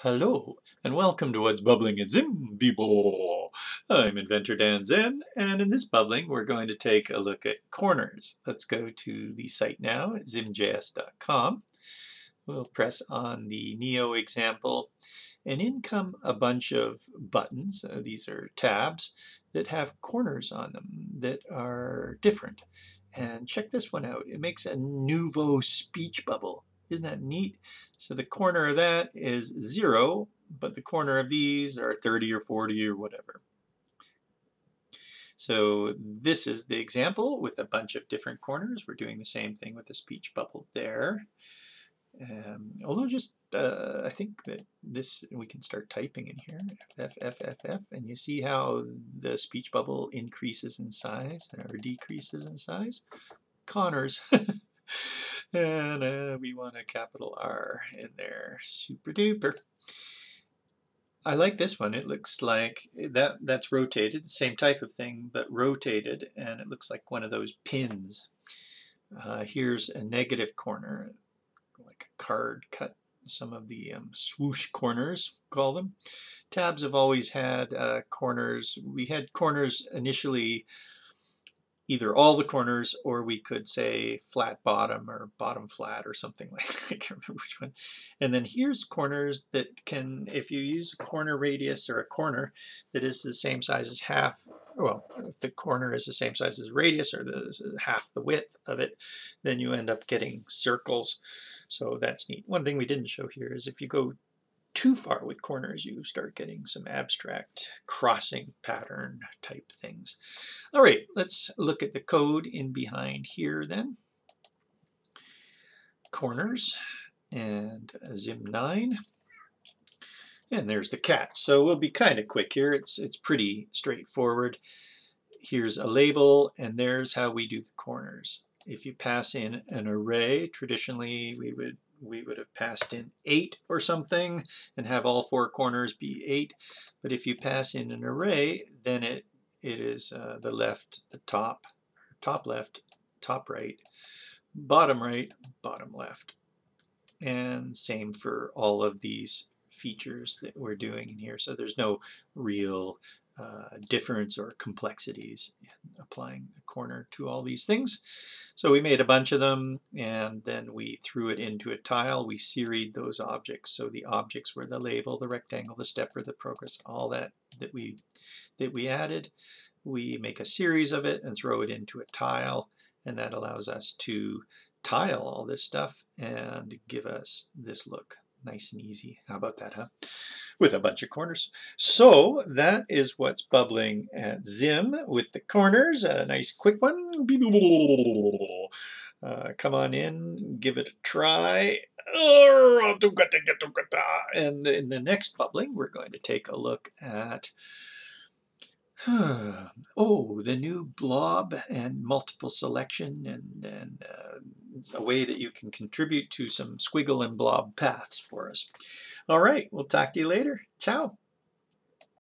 Hello, and welcome to What's Bubbling at Zim, people. I'm inventor Dan Zen, and in this bubbling, we're going to take a look at corners. Let's go to the site now at zimjs.com. We'll press on the Neo example, and in come a bunch of buttons. These are tabs that have corners on them that are different. And check this one out. It makes a nouveau speech bubble. Isn't that neat? So the corner of that is 0, but the corner of these are 30 or 40 or whatever. So this is the example with a bunch of different corners. We're doing the same thing with the speech bubble there. Although just, I think that this, we can start typing in here, F, F, F, F, and you see how the speech bubble increases in size or decreases in size? Corners. And we want a capital R in there. Super duper. I like this one. It looks like that's rotated. Same type of thing, but rotated. And it looks like one of those pins. Here's a negative corner, like a card cut. Some of the swoosh corners, call them. Tabs have always had corners. We had corners initially, either all the corners, or we could say flat bottom or bottom flat or something like that. I can't remember which one. And then here's corners that can, if you use a corner radius or a corner that is the same size as half, well, if the corner is the same size as radius or the half the width of it, then you end up getting circles. So that's neat. One thing we didn't show here is if you go too far with corners, you start getting some abstract crossing pattern type things. All right, let's look at the code in behind here then. Corners and Zim 9. And there's the cat. So we'll be kind of quick here. It's pretty straightforward. Here's a label, and there's how we do the corners. If you pass in an array, traditionally we would have passed in 8 or something and have all four corners be 8. But if you pass in an array, then it is the left, the top left, top right, bottom left. And same for all of these features that we're doing in here. So there's no real difference or complexities in applying the corner to all these things. So we made a bunch of them, and then we threw it into a tile. We seried those objects. So the objects were the label, the rectangle, the stepper, the progress, all that we added. We make a series of it and throw it into a tile, and that allows us to tile all this stuff and give us this look. Nice and easy. How about that, huh? With a bunch of corners. So that is what's bubbling at Zim with the corners. A nice quick one. Come on in, give it a try. And in the next bubbling, we're going to take a look at the new blob and multiple selection and a way that you can contribute to some squiggle and blob paths for us. All right, we'll talk to you later. Ciao.